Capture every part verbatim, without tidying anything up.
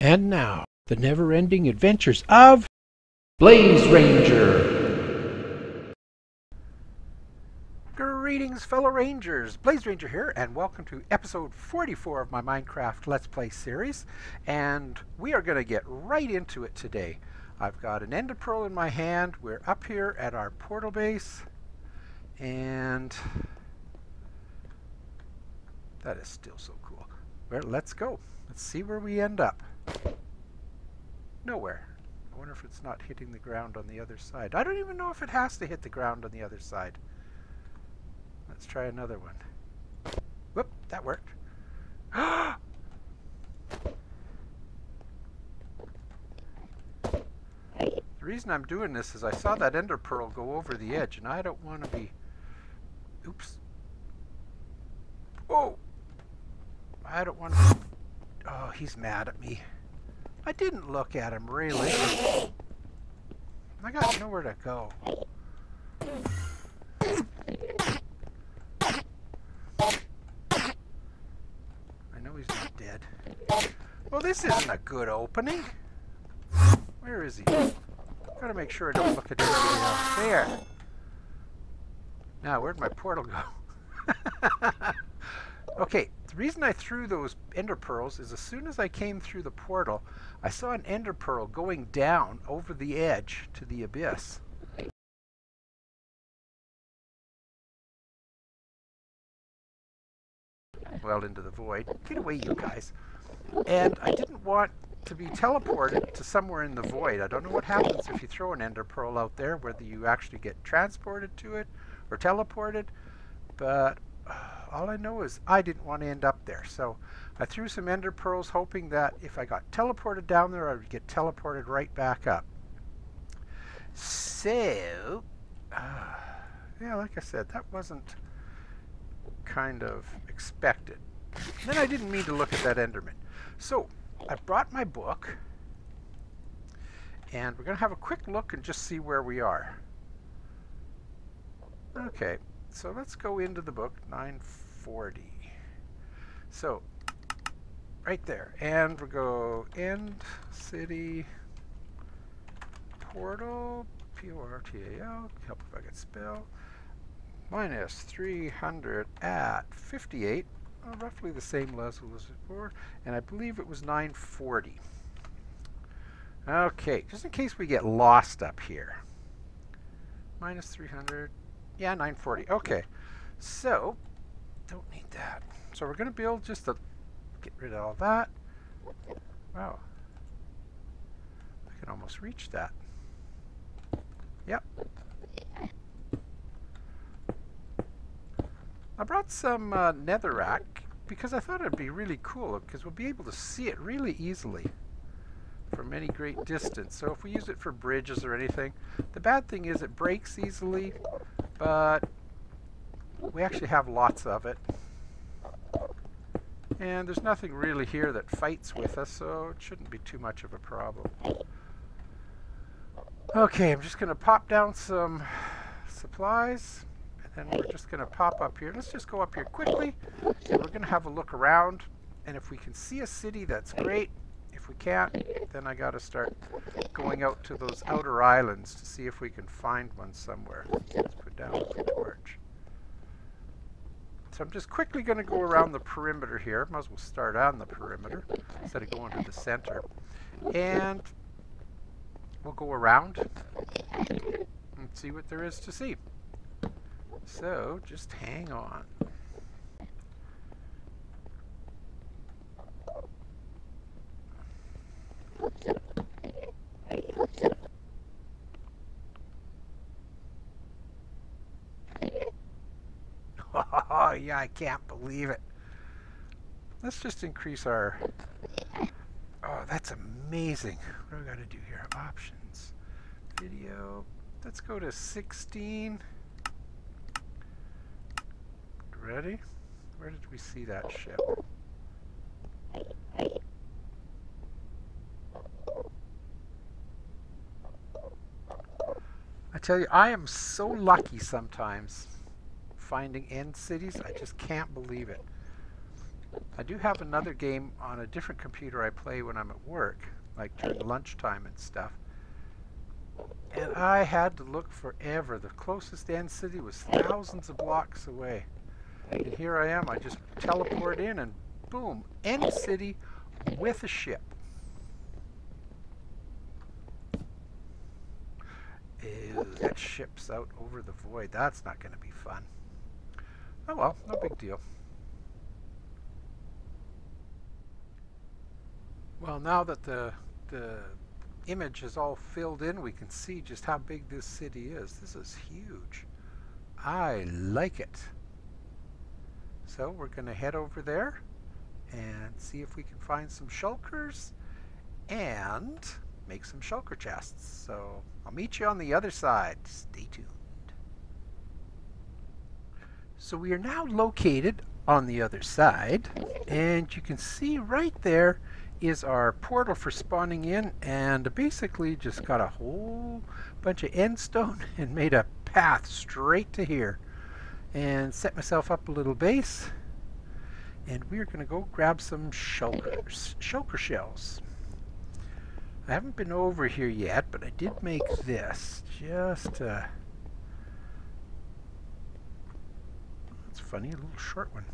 And now, the never-ending adventures of Blaze Ranger! Greetings, fellow Rangers! Blaze Ranger here, and welcome to episode forty-four of my Minecraft Let's Play series. And we are going to get right into it today. I've got an Ender Pearl in my hand. We're up here at our portal base. And that is still so cool. Well, let's go. Let's see where we end up. Nowhere. I wonder if it's not hitting the ground on the other side. I don't even know if it has to hit the ground on the other side. Let's try another one. Whoop, that worked. The reason I'm doing this is I saw that Ender Pearl go over the edge, and I don't want to be... Oops. Oh! I don't want to... Oh, he's mad at me. I didn't look at him, really. I got nowhere to go. I know he's not dead. Well, this isn't a good opening. Where is he? Gotta make sure I don't look at him else. There. Now, where'd my portal go? Okay, the reason I threw those Ender Pearls is as soon as I came through the portal, I saw an Ender Pearl going down over the edge to the abyss. Well, into the void. Get away, you guys. And I didn't want to be teleported to somewhere in the void. I don't know what happens if you throw an Ender Pearl out there, whether you actually get transported to it or teleported, but... all I know is I didn't want to end up there, so I threw some Ender Pearls hoping that if I got teleported down there I would get teleported right back up. So uh, yeah, like I said, that wasn't kind of expected. And then I didn't mean to look at that Enderman. So I brought my book and we're gonna have a quick look and just see where we are. Okay. So let's go into the book, nine forty. So, right there. And we'll go end city portal, P O R T A L, help if I can spell, minus three hundred at fifty-eight, uh, roughly the same level as before, and I believe it was nine forty. Okay, just in case we get lost up here. Minus three hundred. Yeah, nine forty. Okay, so don't need that. So we're going to build just a... get rid of all that. Wow. I can almost reach that. Yep. I brought some uh, netherrack because I thought it'd be really cool because we'll be able to see it really easily from any great distance. So if we use it for bridges or anything, the bad thing is it breaks easily. But we actually have lots of it. And there's nothing really here that fights with us, so it shouldn't be too much of a problem. Okay, I'm just going to pop down some supplies. And then we're just going to pop up here. Let's just go up here quickly. And we're going to have a look around. And if we can see a city, that's great. If we can't, then I got to start going out to those outer islands to see if we can find one somewhere. Let's put down the torch. So I'm just quickly going to go around the perimeter here. Might as well start on the perimeter instead of going to the center. And we'll go around and see what there is to see. So just hang on. Oh, yeah, I can't believe it. Let's just increase our... Oh, that's amazing. What do we got to do here? Options. Video. Let's go to sixteen. Ready? Where did we see that ship? I tell you, I am so lucky sometimes finding end cities. I just can't believe it. I do have another game on a different computer I play when I'm at work, like during lunchtime and stuff. And I had to look forever. The closest end city was thousands of blocks away. And here I am. I just teleport in and boom, end city with a ship. Ew, that ship's out over the void. That's not going to be fun. Oh well, no big deal. Well, now that the the image is all filled in, we can see just how big this city is. This is huge. I like it. So we're going to head over there and see if we can find some shulkers and make some shulker chests. So I'll meet you on the other side. Stay tuned. So we are now located on the other side, and you can see right there is our portal for spawning in, and basically just got a whole bunch of end stone and made a path straight to here and set myself up a little base, and we're going to go grab some shulkers, shulker shells. I haven't been over here yet, but I did make this just uh that's funny, a little short one.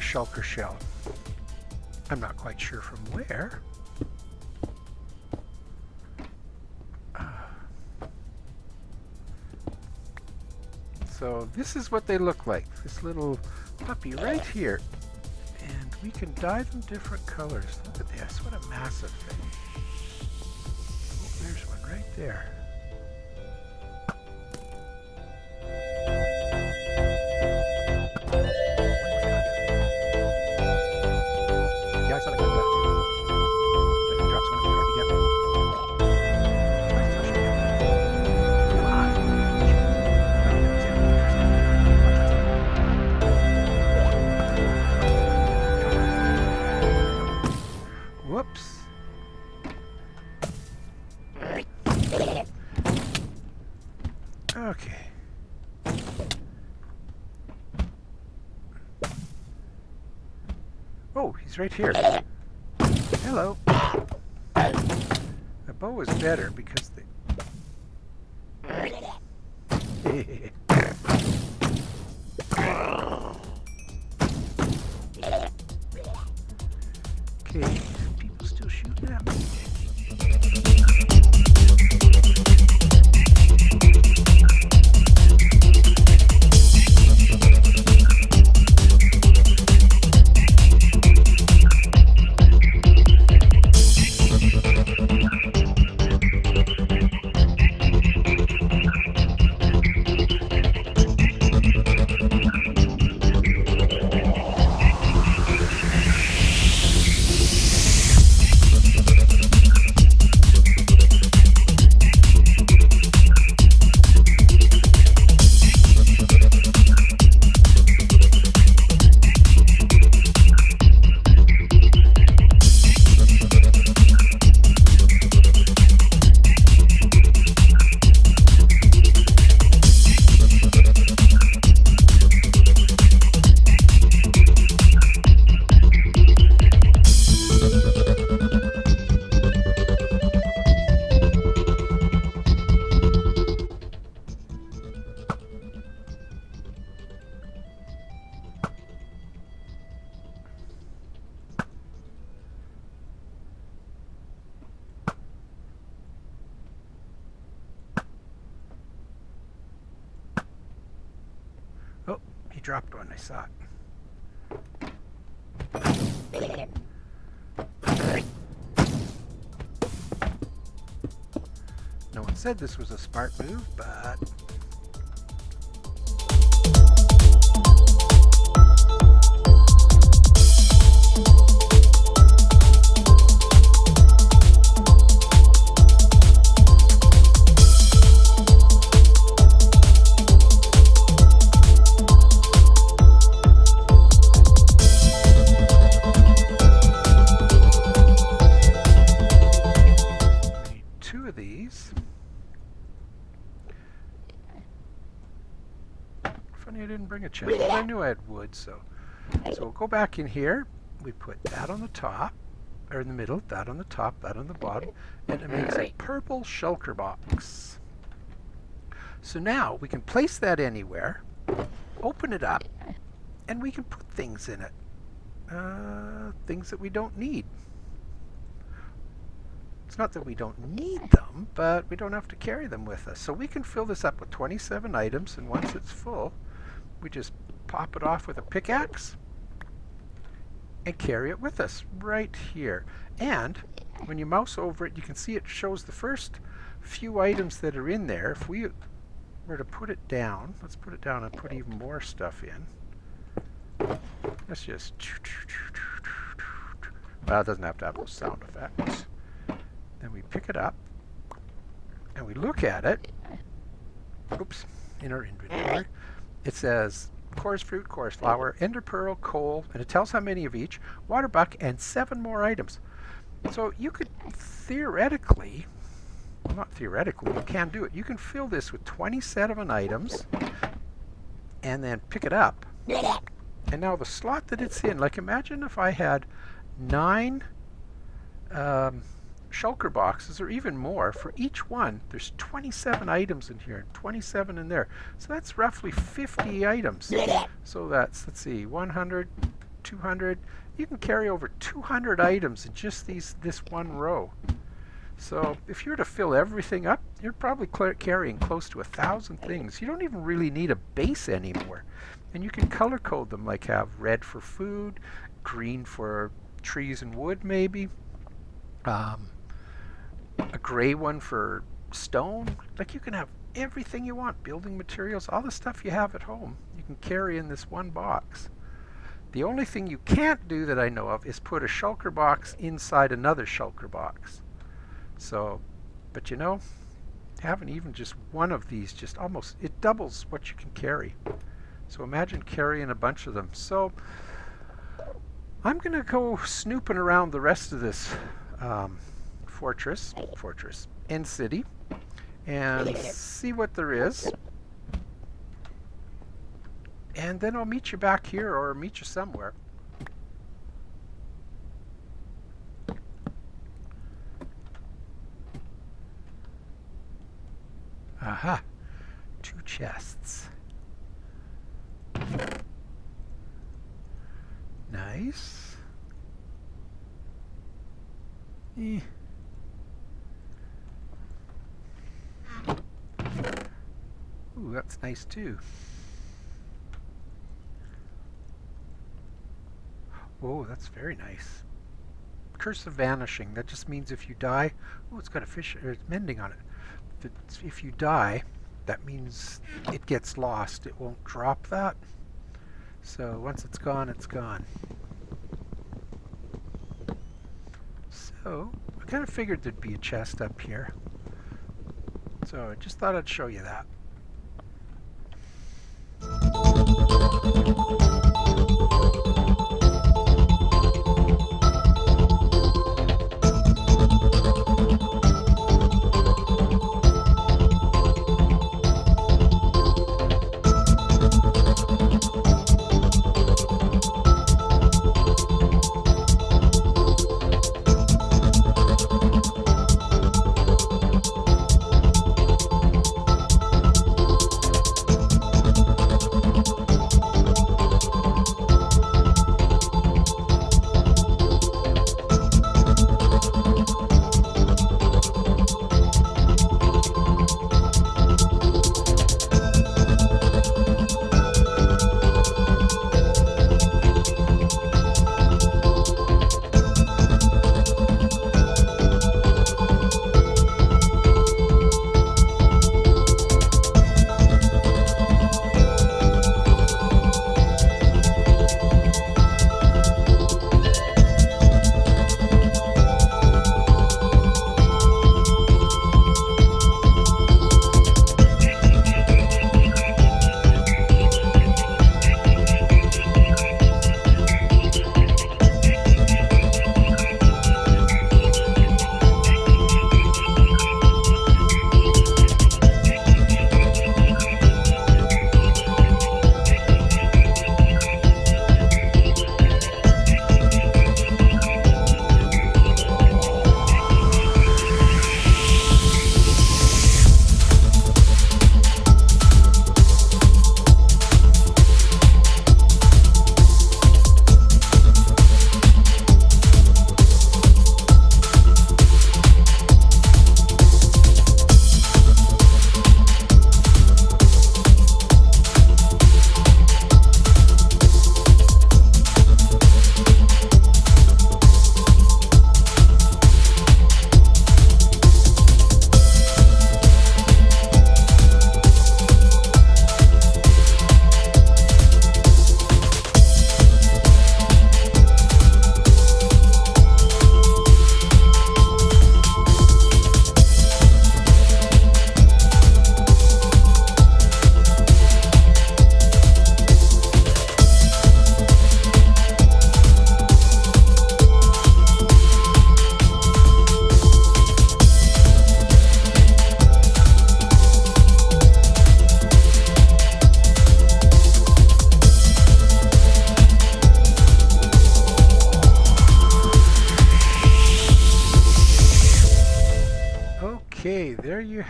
Shulker shell. I'm not quite sure from where. Uh, so this is what they look like. This little puppy right here. And we can dye them different colors. Look at this. What a massive thing. Oh, there's one right there. Whoops. It's right here. Hello. The bow is better because they... Okay, people still shooting at me. Dropped one, I saw it. No one said this was a smart move, but... Chest. I knew I had wood, so so we'll go back in here. We put that on the top, or in the middle, that on the top, that on the bottom, and it makes a purple shulker box. So now we can place that anywhere, open it up, and we can put things in it. Uh, things that we don't need. It's not that we don't need them, but we don't have to carry them with us. So we can fill this up with twenty-seven items, and once it's full, we just pop it off with a pickaxe and carry it with us right here. And when you mouse over it, you can see it shows the first few items that are in there. If we were to put it down, let's put it down and put even more stuff in. Let's just... Well, it doesn't have to have those sound effects. Then we pick it up and we look at it. Oops, in our inventory. It says coarse fruit, coarse flour, ender pearl, coal, and it tells how many of each, water buck, and seven more items. So you could theoretically, well, not theoretically, you can do it. You can fill this with twenty-seven items and then pick it up. And now the slot that it's in, like imagine if I had nine um, shulker boxes or even more. For each one there's twenty-seven items in here and twenty-seven in there, so that's roughly fifty items. So that's, let's see, one hundred, two hundred, you can carry over two hundred items in just these this one row. So if you were to fill everything up, you're probably carrying close to a thousand things. You don't even really need a base anymore, and you can color code them, like have red for food, green for trees and wood, maybe um, a gray one for stone. Like you can have everything you want, building materials, all the stuff you have at home you can carry in this one box. The only thing you can't do that I know of is put a shulker box inside another shulker box. So, but you know, having even just one of these just almost, it doubles what you can carry. So imagine carrying a bunch of them. So I'm gonna go snooping around the rest of this um, fortress, fortress, and city, and see what there is, and then I'll meet you back here or meet you somewhere. Aha. Two chests. Nice. Eh. Ooh, that's nice too. Oh, that's very nice. Curse of Vanishing. That just means if you die... Oh, it's got a fish... Or it's mending on it. If, it's, if you die, that means it gets lost. It won't drop that. So once it's gone, it's gone. So, I kind of figured there'd be a chest up here. So I just thought I'd show you that.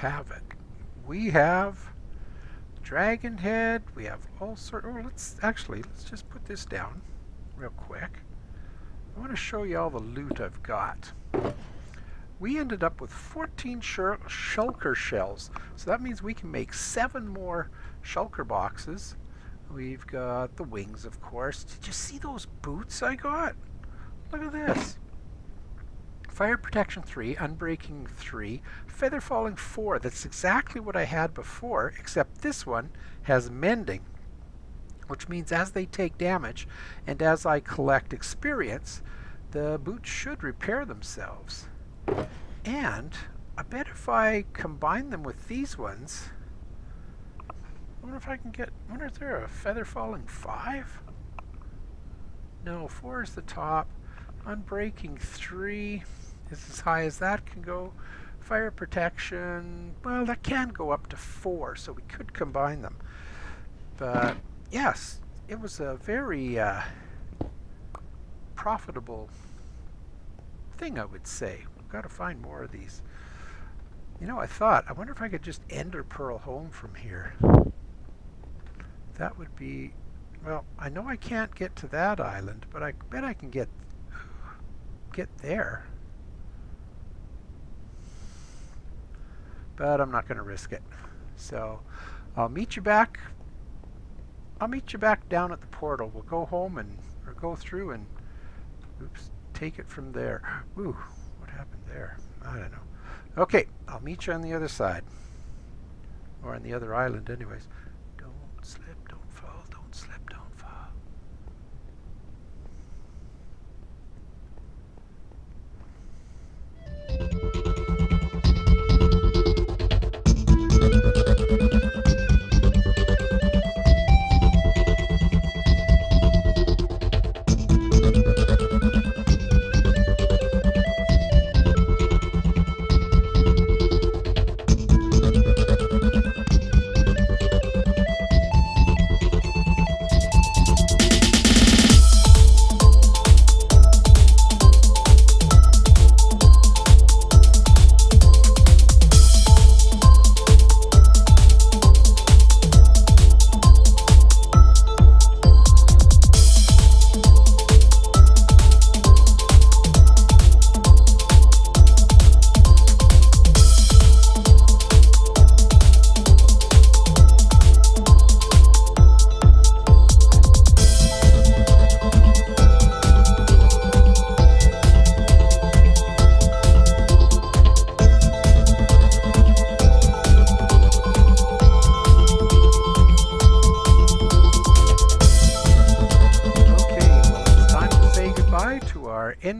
Have it. We have dragon head. We have all sort. Oh, let's actually let's just put this down real quick. I want to show you all the loot I've got. We ended up with fourteen shulker shells, so that means we can make seven more shulker boxes. We've got the wings, of course. Did you see those boots I got? Look at this. Fire Protection three, Unbreaking three, Feather Falling four. That's exactly what I had before, except this one has Mending, which means as they take damage and as I collect experience, the boots should repair themselves. And I bet if I combine them with these ones, I wonder if I can get, I wonder if they're a Feather Falling five? No, four is the top. Unbreaking three is as high as that can go. Fire Protection, well, that can go up to four, so we could combine them. But yes, it was a very uh, profitable thing, I would say. We've got to find more of these. You know, I thought, I wonder if I could just Ender Pearl home from here. That would be, well, I know I can't get to that island, but I bet I can get, get there. But I'm not going to risk it. So I'll meet you back. I'll meet you back down at the portal. We'll go home and, or go through and, oops, take it from there. Ooh, what happened there? I don't know. Okay, I'll meet you on the other side. Or on the other island anyways. Don't slip, don't fall, don't slip, don't fall.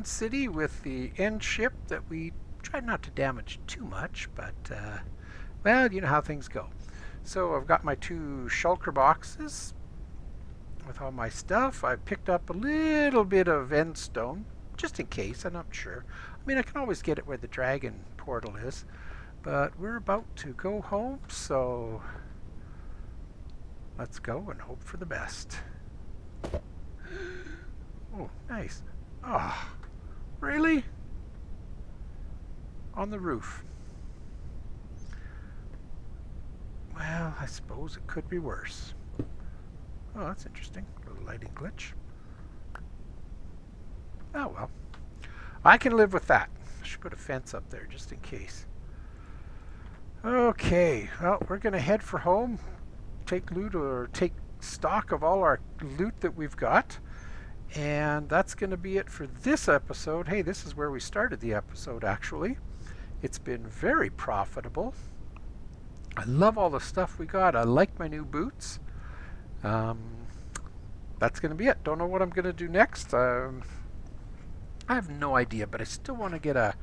City with the end ship that we tried not to damage too much, but uh, well, you know how things go. So I've got my two shulker boxes with all my stuff. I've picked up a little bit of end stone just in case. I'm not sure. I mean, I can always get it where the dragon portal is, but we're about to go home, so let's go and hope for the best. Oh, nice. Oh. Really? On the roof. Well, I suppose it could be worse. Oh, that's interesting. A little lighting glitch. Oh, well. I can live with that. I should put a fence up there just in case. Okay. Well, we're going to head for home. Take loot or take stock of all our loot that we've got. And that's going to be it for this episode. Hey, this is where we started the episode, actually. It's been very profitable. I love all the stuff we got. I like my new boots. Um, that's going to be it. Don't know what I'm going to do next. Um, I have no idea, but I still want to get a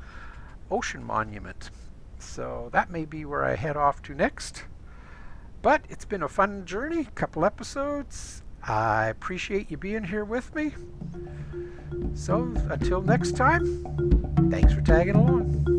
ocean monument. So that may be where I head off to next. But it's been a fun journey, a couple episodes. I appreciate you being here with me. So until next time, thanks for tagging along.